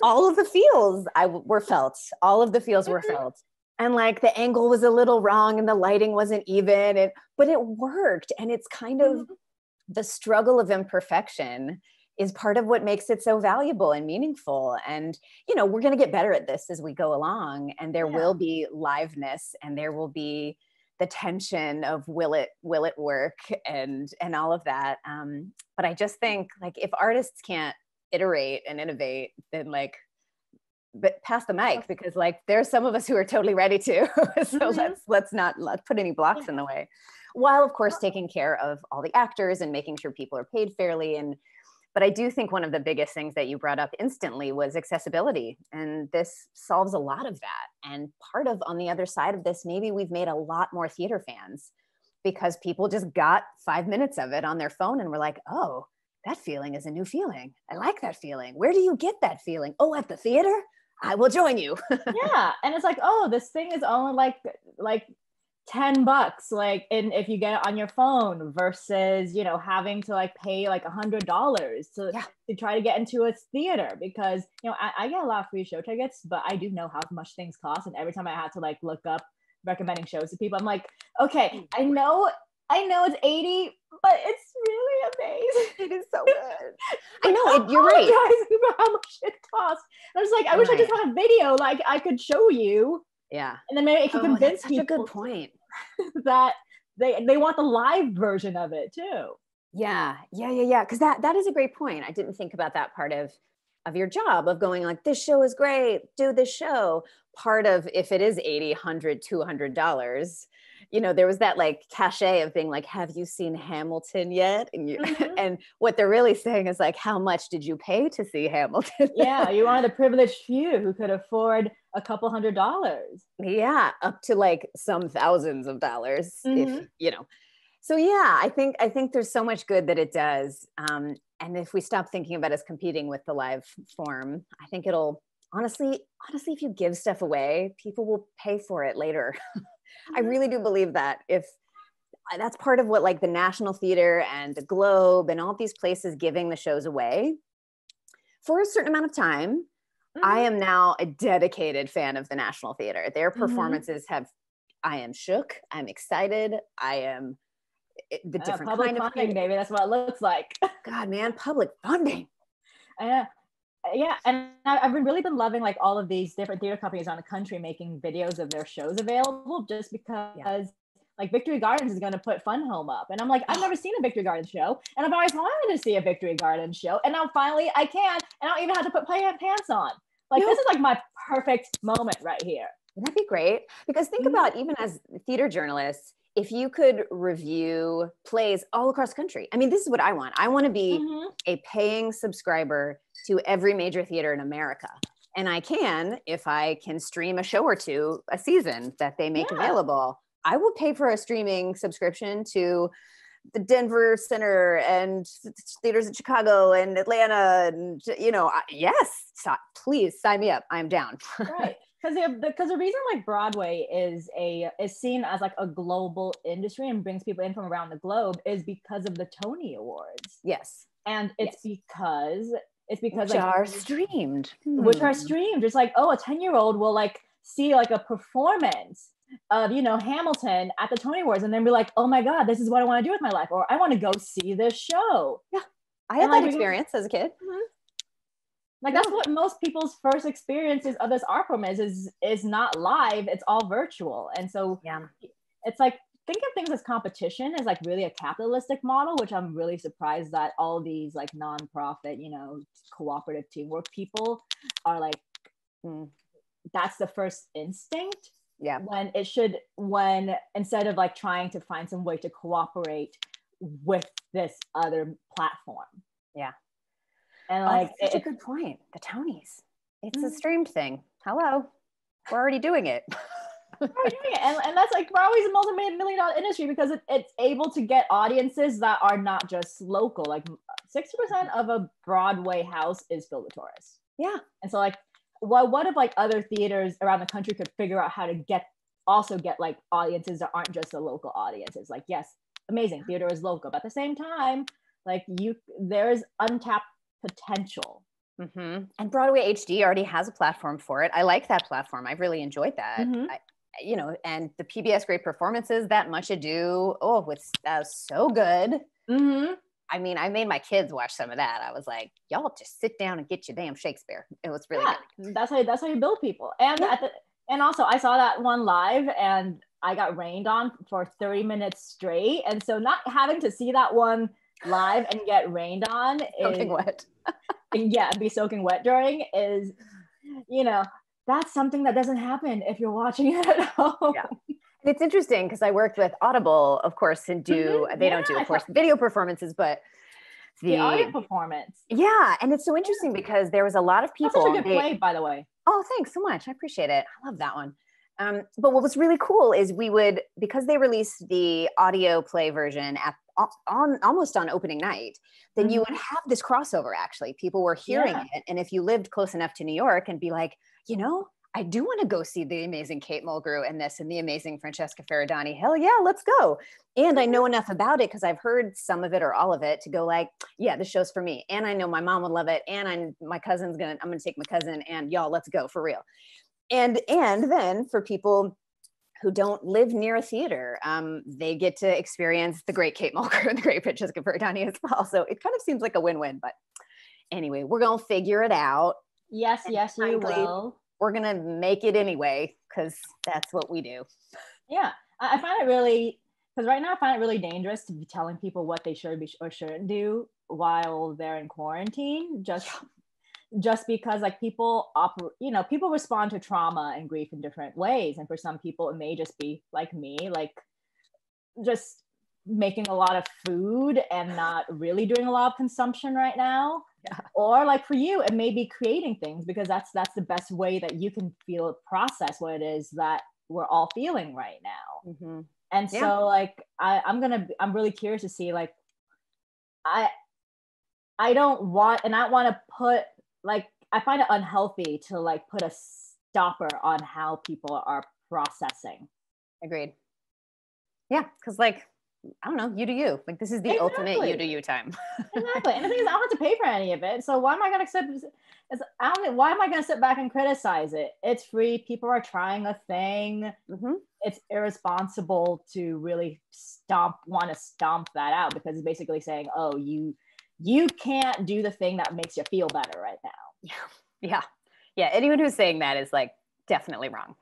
all of the feels were felt. All of the feels were felt. And like the angle was a little wrong and the lighting wasn't even, but it worked. And it's kind of the struggle of imperfection is part of what makes it so valuable and meaningful. And, we're going to get better at this as we go along. And there will be liveness and there will be the tension of will it work and all of that. But I just think like if artists can't iterate and innovate, then like, but pass the mic because like there's some of us who are totally ready to. So let's not put any blocks in the way, while of course taking care of all the actors and making sure people are paid fairly. But I do think one of the biggest things that you brought up instantly was accessibility, and this solves a lot of that. And part of on the other side of this, maybe we've made a lot more theater fans because people just got 5 minutes of it on their phone and were like, oh, that feeling is a new feeling. I like that feeling. Where do you get that feeling? Oh, at the theater? I will join you. Yeah. And it's like, oh, this thing is only like $10. Like, and if you get it on your phone versus, having to like pay like $100 to try to get into a theater, because, I get a lot of free show tickets, but I do know how much things cost. And every time I had to like look up recommending shows to people, I'm like, okay, I know it's $80, but it's really amazing. It is so good. I know, you're right. Guys, how much it costs. And I was like, I wish I just had a video like I could show you. Yeah. And then maybe it can convince people. That's such a good point. That they want the live version of it too. Yeah. Because that is a great point. I didn't think about that part of your job of going like, this show is great, do this show. Part of if it is $80, $100, $200, there was that like cachet of being like, have you seen Hamilton yet? And and what they're really saying is like, how much did you pay to see Hamilton? Yeah, you are the privileged few who could afford a couple $100s. Yeah, up to like some thousands of dollars, if. So yeah, I think there's so much good that it does. And if we stop thinking about us competing with the live form, I think it'll, honestly, if you give stuff away, people will pay for it later. I really do believe that. If that's part of what like the National Theatre and the Globe and all these places giving the shows away for a certain amount of time, I am now a dedicated fan of the National Theatre. Their performances I am shook, I'm excited, I am the different public kind of funding, maybe that's what it looks like. God, man, public funding. Yeah, and I've really been loving like all of these different theater companies around the country making videos of their shows available, just because like Victory Gardens is going to put Fun Home up. And I'm like, I've never seen a Victory Gardens show. And I've always wanted to see a Victory Gardens show. And now finally I can, and I don't even have to put pants on. Like, this is like my perfect moment right here. That'd be great. Because think about, even as theater journalists, if you could review plays all across the country. I mean, this is what I want. I want to be a paying subscriber to every major theater in America. And I can, if I can stream a show or two a season that they make available, I will pay for a streaming subscription to the Denver Center and theaters in Chicago and Atlanta. And, you know, please sign me up. I'm down. Right. Because the reason like Broadway is seen as like a global industry and brings people in from around the globe is because of the Tony Awards. Yes. And it's because which are streamed. Which are streamed. It's like, oh, a 10-year-old will like see like a performance of, you know, Hamilton at the Tony Awards and then be like, oh my God, this is what I want to do with my life, or I want to go see this show. Yeah. I had that experience as a kid. Like that's what most people's first experiences of this art form is not live, it's all virtual. And so it's like, think of things as competition as like really a capitalistic model, which I'm really surprised that all these like nonprofit, you know, cooperative teamwork people are like, that's the first instinct. Yeah. When it should, when instead of like trying to find some way to cooperate with this other platform. Yeah. And like, it's a good point. The Tonys, it's a streamed thing. Hello, we're already doing it. And that's like, we're always a multi-million-dollar industry because it's able to get audiences that are not just local. Like 60% of a Broadway house is filled with tourists. Yeah. And so like, what if like other theaters around the country could figure out how to get like audiences that aren't just the local audiences? Like, yes, amazing, theater is local, but at the same time, like there's untapped potential. And Broadway HD already has a platform for it. I like that platform. I really enjoyed that. You know, and the PBS great performances, that Much Ado, that was so good. I mean, I made my kids watch some of that. I was like, y'all just sit down and get your damn Shakespeare. It was really good. That's how you build people. And and also I saw that one live and I got rained on for 30 minutes straight. And so not having to see that one live and get rained on be soaking wet during is, you know, that's something that doesn't happen if you're watching it at home. And it's interesting because I worked with Audible, of course, and don't do, of course, video performances, but the audio performance. Yeah, and it's so interesting because there was a lot of people. That's such a good play, by the way. Oh, thanks so much. I appreciate it. I love that one. But what was really cool is because they released the audio play version almost on opening night, then you would have this crossover. Actually, people were hearing it, and if you lived close enough to New York and be like, you know, I do want to go see the amazing Kate Mulgrew and this and the amazing Francesca Faridani, hell yeah, let's go. And I know enough about it because I've heard some of it or all of it to go like, yeah, this show's for me, and I know my mom would love it, and I'm gonna take my cousin, and y'all, let's go for real. And then for people who don't live near a theater, they get to experience the great Kate Mulgrew and the great Francesca Faridani as well. So it kind of seems like a win-win, but anyway, we're going to figure it out. Yes, we will. We're going to make it anyway, because that's what we do. Yeah, I find it really, because right now I find it really dangerous to be telling people what they should be or shouldn't do while they're in quarantine, just because like people respond to trauma and grief in different ways. And for some people, it may just be like me, like just making a lot of food and not really doing a lot of consumption right now. Yeah. Or like for you, it may be creating things because that's the best way that you can process what it is that we're all feeling right now. And so like, I'm really curious to see, like, I find it unhealthy to like put a stopper on how people are processing. Agreed. Yeah, because like, I don't know, you do you. Like this is the ultimate you do you time. Exactly. And the thing is, I don't have to pay for any of it. So why am I going to why am I going to sit back and criticize it? It's free. People are trying a thing. It's irresponsible to really stomp that out, because it's basically saying, oh, you can't do the thing that makes you feel better right now. Yeah. Anyone who's saying that is like definitely wrong.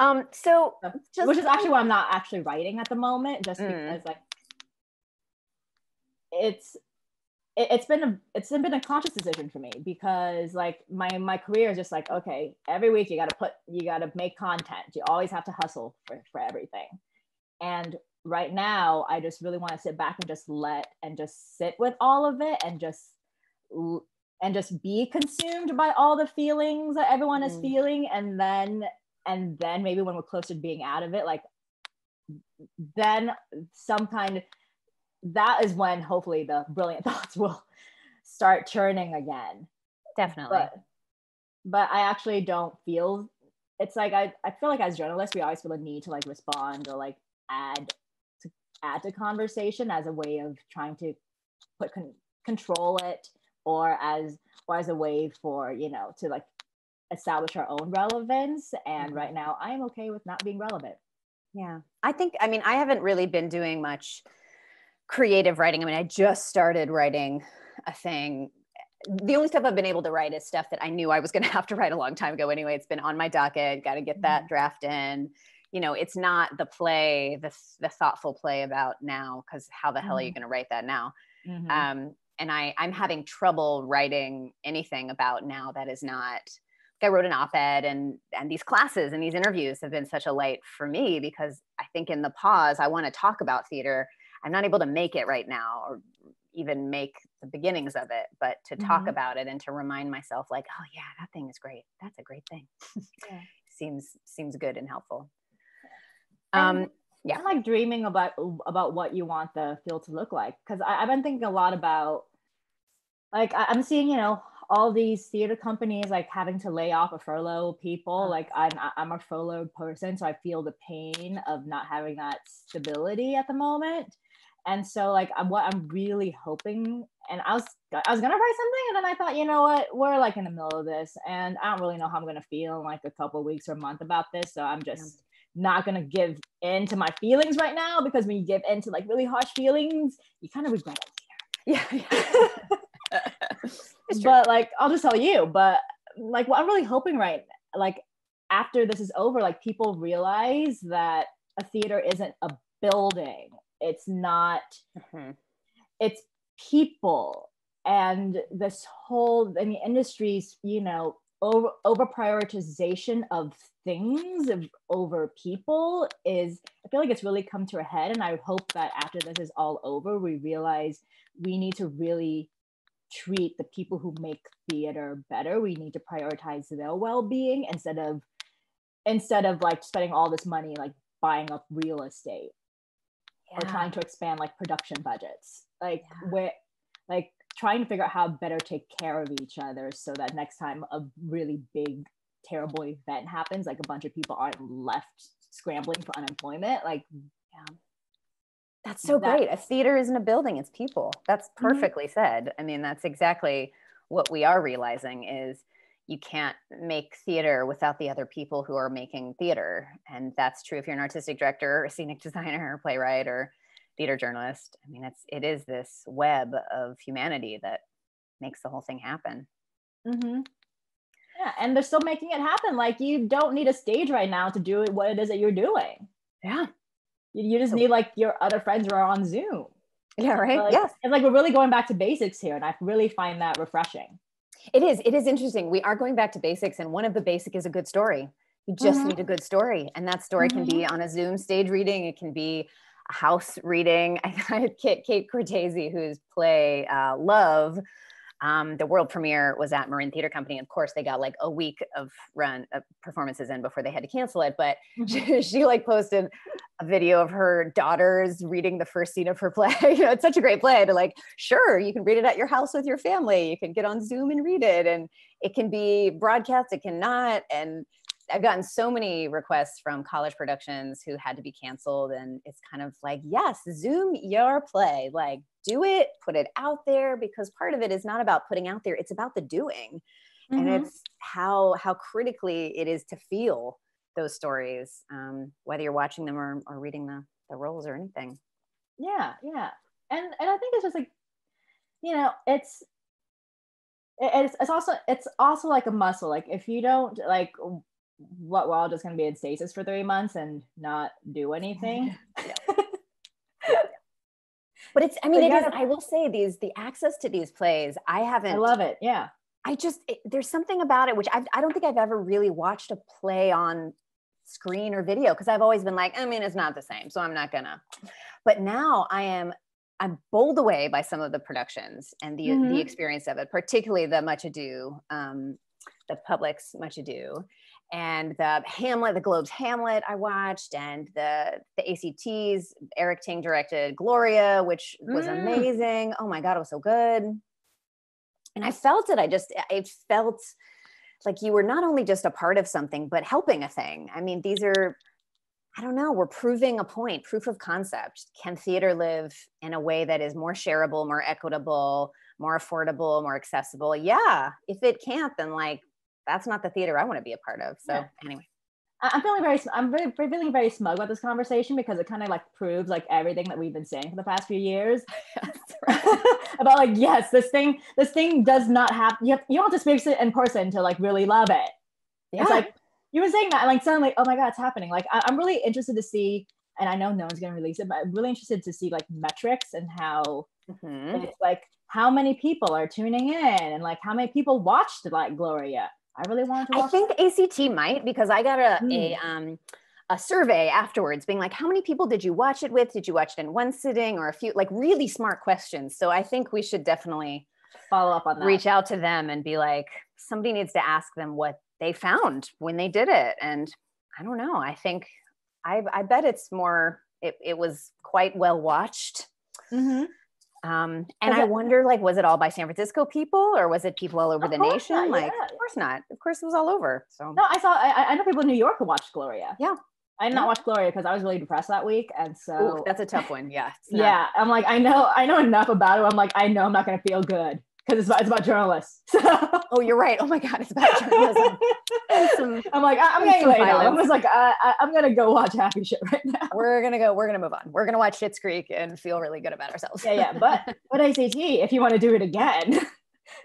Which is actually why I'm not actually writing at the moment, just because like it's been a conscious decision for me, because like my career is just like, okay, every week you gotta make content, you always have to hustle for everything. And right now I just really want to sit back and just sit with all of it and just be consumed by all the feelings that everyone is feeling, and then maybe when we're closer to being out of it, like then that is when hopefully the brilliant thoughts will start churning again. Definitely. But I actually don't feel, it's like, I feel like as journalists, we always feel a need to like respond or like add to conversation as a way of trying to put control it, or as a way for, you know, to like establish our own relevance. And right now I'm okay with not being relevant. Yeah. I haven't really been doing much creative writing. I mean, I just started writing a thing. The only stuff I've been able to write is stuff that I knew I was going to have to write a long time ago anyway. It's been on my docket, got to get that draft in. You know, it's not the play, the thoughtful play about now, because how the hell are you going to write that now? Mm-hmm. And I'm having trouble writing anything about now that is not, like, I wrote an op-ed and these classes and these interviews have been such a light for me, because I think in the pause, I want to talk about theater. I'm not able to make it right now, or even make the beginnings of it, but to talk about it and to remind myself like, oh yeah, that thing is great. That's a great thing. Yeah. Seems good and helpful. I'm like dreaming about what you want the field to look like. Cause I've been thinking a lot about, like, I'm seeing, you know, all these theater companies like having to lay off or furlough people. Like I'm a furloughed person, so I feel the pain of not having that stability at the moment. And so like I'm really hoping, and I was gonna write something, and then I thought, you know what, we're like in the middle of this and I don't really know how I'm gonna feel in like a couple of weeks or a month about this. So I'm just not gonna give in to my feelings right now, because when you give in to like really harsh feelings, you kind of regret it later. Yeah. But like, I'll just tell you, but like what I'm really hoping right, like after this is over, like people realize that a theater isn't a building. It's not, it's people, and this whole, and the industry's, you know, over prioritization of things over people is, I feel like it's really come to a head. And I hope that after this is all over, we realize we need to really treat the people who make theater better. We need to prioritize their well-being instead of like spending all this money, like buying up real estate. Yeah. Or trying to expand like production budgets, like we're like trying to figure out how better take care of each other, so that next time a really big terrible event happens, like a bunch of people aren't left scrambling for unemployment. Like, yeah, that's so great. A theater isn't a building, it's people. That's perfectly said. I mean, that's exactly what we are realizing is you can't make theater without the other people who are making theater. And that's true if you're an artistic director or a scenic designer or playwright or theater journalist. I mean, it is this web of humanity that makes the whole thing happen. Mm-hmm. Yeah, and they're still making it happen. Like, you don't need a stage right now to do what it is that you're doing. Yeah. You just need like your other friends who are on Zoom. Yeah, right? Like, yes. It's like we're really going back to basics here, and I really find that refreshing. It is interesting. We are going back to basics, and one of the basics is a good story. You just need a good story, and that story can be on a Zoom stage reading. It can be a house reading. I had Kate Cortese, whose play Love, the world premiere was at Marin Theater Company. Of course, they got like a week of performances in before they had to cancel it. But she like posted a video of her daughters reading the first scene of her play. You know, it's such a great play to like, sure, you can read it at your house with your family. You can get on Zoom and read it, and it can be broadcast, it cannot. And I've gotten so many requests from college productions who had to be canceled. And it's kind of like, yes, Zoom your play, like do it, put it out there, because part of it is not about putting out there, it's about the doing. And it's how critically it is to feel those stories, whether you're watching them or reading the roles or anything. Yeah, yeah. And I think it's just like, you know, it's also like a muscle. Like if you don't like what, we're all just going to be in stasis for 3 months and not do anything. But it's, I mean, it is, I will say these, the access to these plays, I haven't. I love it. Yeah. I just, there's something about it, which I don't think I've ever really watched a play on screen or video. Cause I've always been like, I mean, it's not the same, so I'm not gonna, but now I'm bowled away by some of the productions and the experience of it, particularly the Much Ado, the Public's Much Ado, and the Hamlet, the Globe's Hamlet I watched, and the ACT's Eric Ting directed Gloria, which was amazing. Oh my God, it was so good. And I felt it. It felt like you were not only just a part of something, but helping a thing. I mean, these are, I don't know, we're proving a point, proof of concept. Can theater live in a way that is more shareable, more equitable, more affordable, more accessible? Yeah, if it can't, then like, that's not the theater I want to be a part of. So anyway, I'm feeling very smug about this conversation, because it kind of like proves like everything that we've been saying for the past few years about like, yes, this thing does not have, you don't have to experience it in person to like really love it. Yeah. It's like, you were saying that and like suddenly, oh my God, it's happening. Like I'm really interested to see, and I know no one's going to release it, but I'm really interested to see like metrics and how it's like, how many people are tuning in and like how many people watched like Gloria. I really wanted to watch. I think ACT might, because I got a survey afterwards being like, how many people did you watch it with? Did you watch it in one sitting or a few? Like really smart questions. So I think we should definitely follow up on that. Reach out to them and be like, somebody needs to ask them what they found when they did it. And I don't know. I think I bet it's more. It was quite well watched. And I wonder, like, was it all by San Francisco people, or was it people all over the nation? Not, like, yeah. Of course not. Of course, it was all over. So no, I know people in New York who watched Gloria. Yeah, I did not watch Gloria because I was really depressed that week, and so ooh, that's a tough one. Yeah, yeah. I'm like, I know enough about it. I'm like, I know I'm not gonna feel good because it's about journalists. So. Oh, you're right. Oh my God, it's about journalism. I'm like, I'm getting laid out. I'm just like, I'm gonna go watch Happy Shit right now. We're gonna move on. We're gonna watch Schitt's Creek and feel really good about ourselves. Yeah. But ACT, if you want to do it again,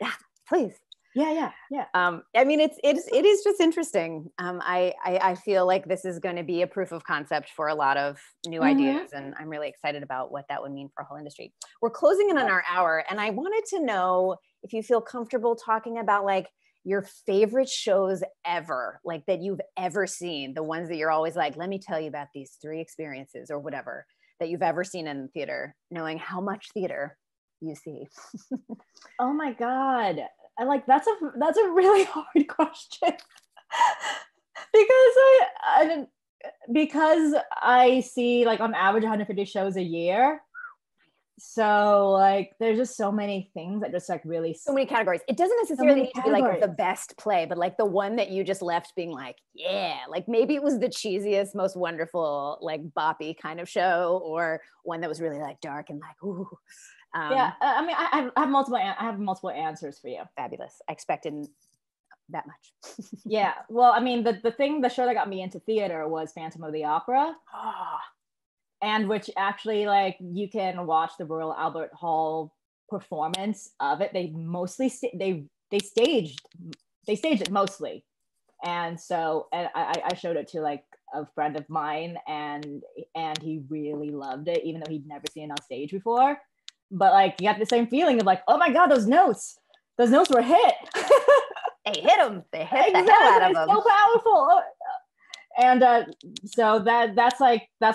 yeah, please. Yeah. I mean, it is just interesting. I feel like this is going to be a proof of concept for a lot of new ideas, and I'm really excited about what that would mean for our whole industry. We're closing in on our hour, and I wanted to know if you feel comfortable talking about like your favorite shows ever, like that you've ever seen, the ones that you're always like, let me tell you about these three experiences or whatever that you've ever seen in the theater, knowing how much theater you see. Oh my God. I like, that's a really hard question because I see like on average 150 shows a year. So like, there's just so many things that just like really, so many categories. It doesn't necessarily need to be like the best play, but like the one that you just left being like, yeah, like maybe it was the cheesiest, most wonderful, like boppy kind of show, or one that was really like dark and like, ooh. I mean, I have multiple answers for you. Fabulous. I expected that much. Yeah. Well, I mean, the show that got me into theater was Phantom of the Opera. Oh. And which actually, like, you can watch the Royal Albert Hall performance of it. They mostly, they staged it mostly. And so, and I showed it to like a friend of mine, and he really loved it, even though he'd never seen it on stage before. But like, you got the same feeling of like, oh my God, those notes were hit. They hit them. They hit exactly. The hell out of them. It's so powerful. And so that's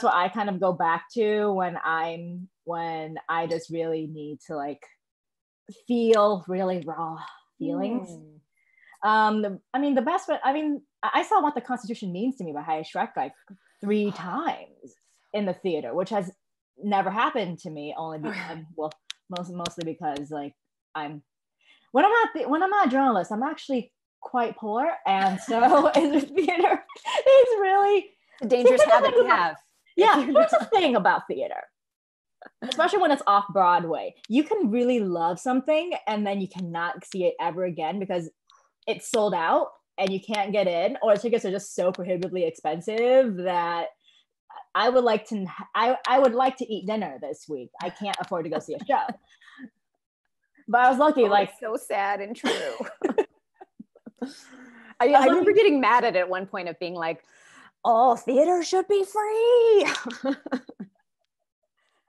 what I kind of go back to when I just really need to like feel really raw feelings. I saw What the Constitution Means to Me by Hayek Shrek like 3 times in the theater, which has never happened to me, only because mostly because like when I'm not a journalist, I'm actually quite poor, and so in the theater is really a dangerous habit to have. Yeah, here's the thing about theater, especially when it's off Broadway, you can really love something and then you cannot see it ever again because it's sold out and you can't get in, or tickets are just so prohibitively expensive that I would like to. I would like to eat dinner this week. I can't afford to go see a show. But I was lucky. Oh, like, so sad and true. I remember getting mad at it at one point of being like, all theater should be free.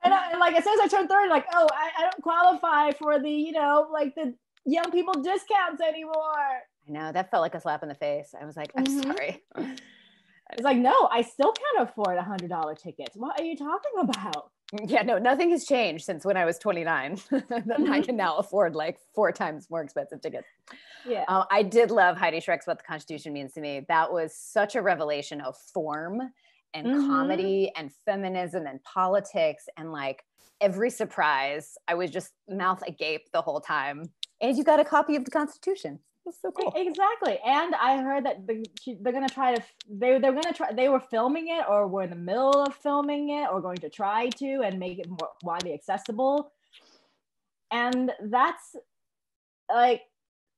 And like, as soon as I turned 30, like, oh, I don't qualify for the, you know, like the young people discounts anymore. I know, that felt like a slap in the face. I was like, I'm sorry. It's like, no, I still can't afford $100 tickets. What are you talking about? Yeah, no, nothing has changed since when I was 29. I can now afford like 4 times more expensive tickets. Yeah, I did love Heidi Schreck's What the Constitution Means to Me. That was such a revelation of form and comedy and feminism and politics and like every surprise. I was just mouth agape the whole time. And you got a copy of the Constitution. That's so cool. Exactly. And I heard that they're going to try to, they're going to try, they were filming it or were in the middle of filming it or going to try to and make it more widely accessible. And that's like,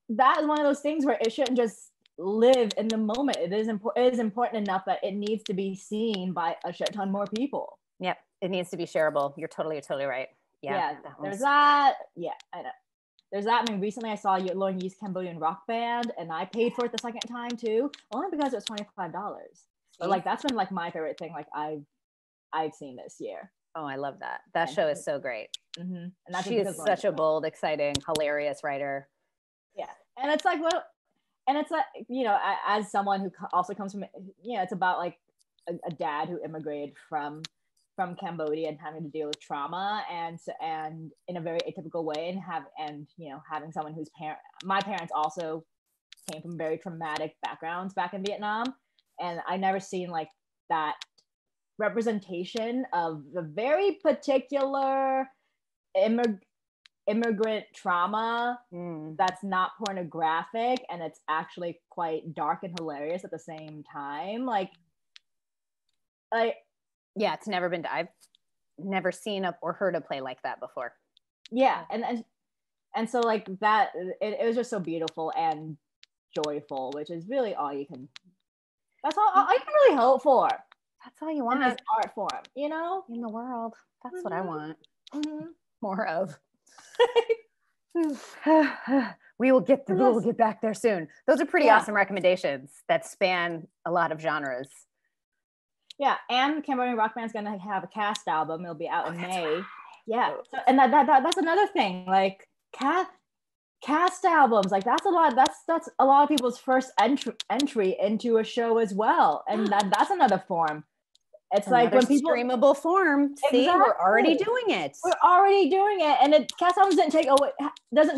that is one of those things where it shouldn't just live in the moment. It is important enough that it needs to be seen by a shit ton more people. Yep. It needs to be shareable. You're totally right. Yeah. There's that. Yeah, I know. There's that. I mean, recently I saw Lauren Yi's Cambodian rock band, and I paid for it the second time too, only because it was $25. But like, that's been like my favorite thing. Like I've seen this year. Oh, I love that. That show is so great. And that's she is such a bold, exciting, hilarious writer. Yeah, and it's like, well, and it's like, you know, as someone who also comes from, you know, it's about like a dad who immigrated from Cambodia and having to deal with trauma and in a very atypical way and you know, having someone whose my parents also came from very traumatic backgrounds back in Vietnam, and I never seen like that representation of the very particular immigrant trauma that's not pornographic, and it's actually quite dark and hilarious at the same time. Yeah, it's never been. I've never seen or heard a play like that before. Yeah, and so like that, it was just so beautiful and joyful, which is really all you can. That's all I can really hope for. That's all you want in this art form, you know, in the world. That's what I want more of. We will get back there soon. Those are pretty awesome recommendations that span a lot of genres. Yeah, and Cambodian rock band's gonna have a cast album. It'll be out in May. Right. Yeah, so, and that's another thing. Like cast albums, like that's a lot. That's a lot of people's first entry into a show as well, and that's another form. It's another like when people streamable form. See, exactly. We're already doing it. And cast albums doesn't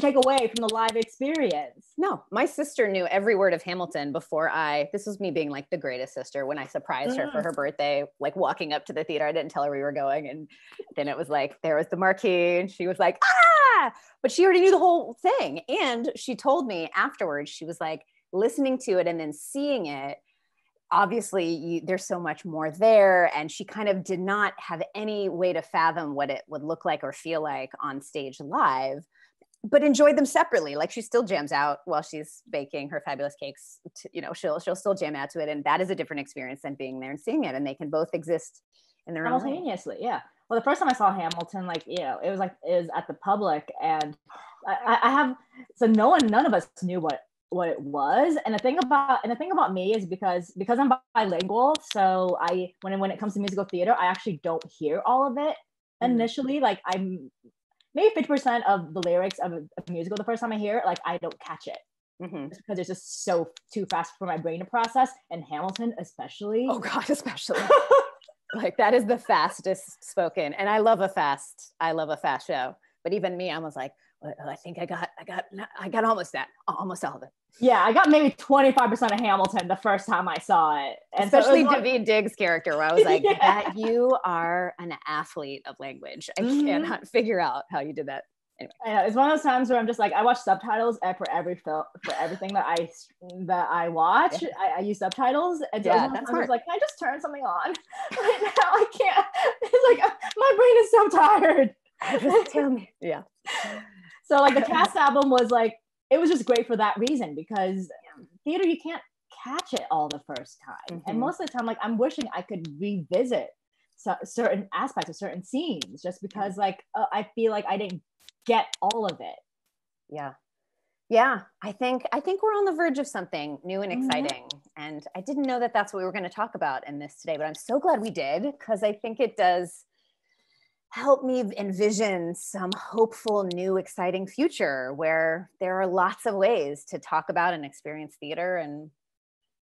take away from the live experience. No, my sister knew every word of Hamilton before this was me being like the greatest sister when I surprised her for her birthday, like walking up to the theater. I didn't tell her we were going, and then it was like there was the marquee, and she was like, ah! But she already knew the whole thing, and she told me afterwards. She was like listening to it and then seeing it. Obviously, there's so much more there, and she kind of did not have any way to fathom what it would look like or feel like on stage live, but enjoyed them separately. Like she still jams out while she's baking her fabulous cakes. You know, she'll still jam out to it, and that is a different experience than being there and seeing it. And they can both exist in their own way. Simultaneously, yeah. Well, the first time I saw Hamilton, like, you know, it was at the Public, and none of us knew what it was. And the thing about me is because I'm bilingual, so I when it comes to musical theater, I actually don't hear all of it initially. Like I'm maybe 50% of the lyrics of a musical the first time I hear it, like I don't catch it because it's just so too fast for my brain to process. And Hamilton especially. Oh God, especially. Like that is the fastest spoken, and I love a fast show. But even me, I was like, I think I got almost all of it. Yeah, I got maybe 25% of Hamilton the first time I saw it. And especially so Daveed Diggs' character, where I was like, that you are an athlete of language. I cannot figure out how you did that. Anyway. I know, it's one of those times where I'm just like, I watch subtitles for every film, for everything that I watch. Yeah. I use subtitles, and so I was like, can I just turn something on right now? I can't. It's like my brain is so tired. Just tell me. Yeah. So like the cast album was like, it was just great for that reason, because theater, you can't catch it all the first time. And most of the time, like I'm wishing I could revisit certain aspects of certain scenes, just because like, I feel like I didn't get all of it. Yeah. Yeah, I think we're on the verge of something new and exciting. Mm-hmm. And I didn't know that that's what we were going to talk about in this today, but I'm so glad we did, because I think it does help me envision some hopeful, new, exciting future where there are lots of ways to talk about and experience theater. And,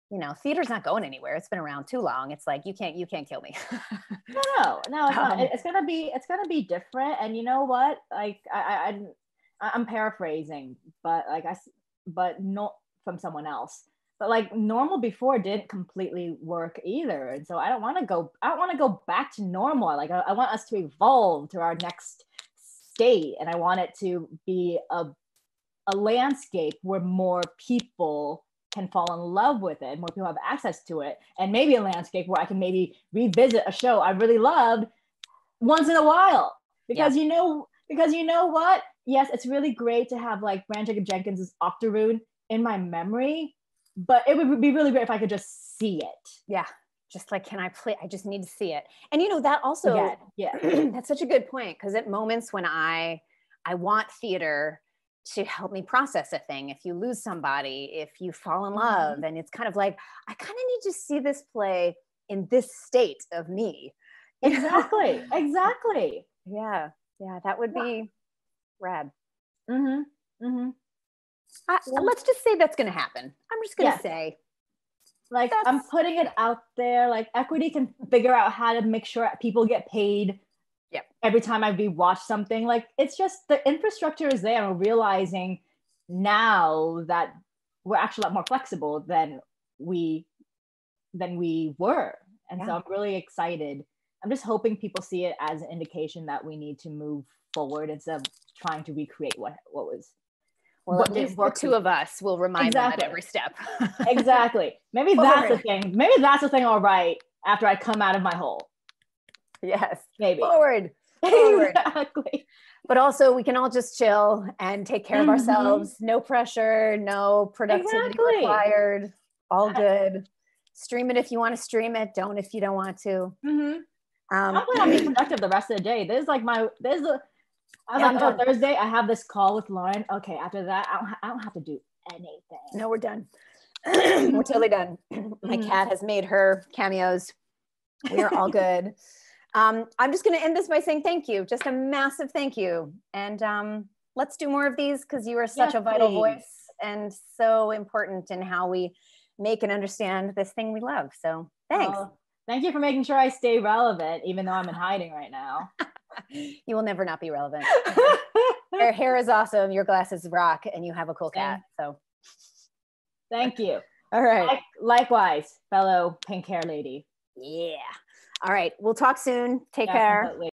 you know, theater's not going anywhere. It's been around too long. It's like, you can't kill me. No, it's not. It's going to be different. And you know what? Like, I'm paraphrasing, but like but not from someone else. But like normal before didn't completely work either. And so I don't want to go back to normal. Like I want us to evolve to our next state. And I want it to be a landscape where more people can fall in love with it, more people have access to it. And maybe a landscape where I can maybe revisit a show I really loved once in a while. Because you know what? Yes, it's really great to have like Brian Jacob Jenkins' Octoroon in my memory, but it would be really great if I could just see it. Yeah, just like, can I play? I just need to see it. And you know, that also, that's such a good point, because at moments when I want theater to help me process a thing. If you lose somebody, if you fall in love, and it's kind of like, I kind of need to see this play in this state of me. Exactly. Yeah, that would be rad. Mm-hmm. Let's just say that's going to happen. I'm just going to say. Like, I'm putting it out there. Like, Equity can figure out how to make sure people get paid every time I rewatch something. Like, it's just the infrastructure is there. I'm realizing now that we're actually a lot more flexible than we were. And so I'm really excited. I'm just hoping people see it as an indication that we need to move forward instead of trying to recreate what was. Well, at least the two of us will remind them at every step. Exactly. Maybe that's the thing. Maybe that's the thing. All right. After I come out of my hole. Yes. Maybe. Forward. Exactly. But also we can all just chill and take care of ourselves. No pressure, no productivity required. All good. Stream it if you want to stream it. Don't if you don't want to. Mm-hmm. I'm going to be productive the rest of the day. I'm Thursday, I have this call with Lauren. Okay, after that, I don't have to do anything. No, we're done. We're totally done. My cat has made her cameos. We are all good. I'm just going to end this by saying thank you. Just a massive thank you. And let's do more of these, because you are such a vital voice and so important in how we make and understand this thing we love. So thanks. Thank you for making sure I stay relevant, even though I'm in hiding right now. You will never not be relevant. Your hair is awesome. Your glasses rock, and you have a cool cat. So, thank you. All right. Likewise, fellow pink hair lady. Yeah. All right. We'll talk soon. Take care. Absolutely.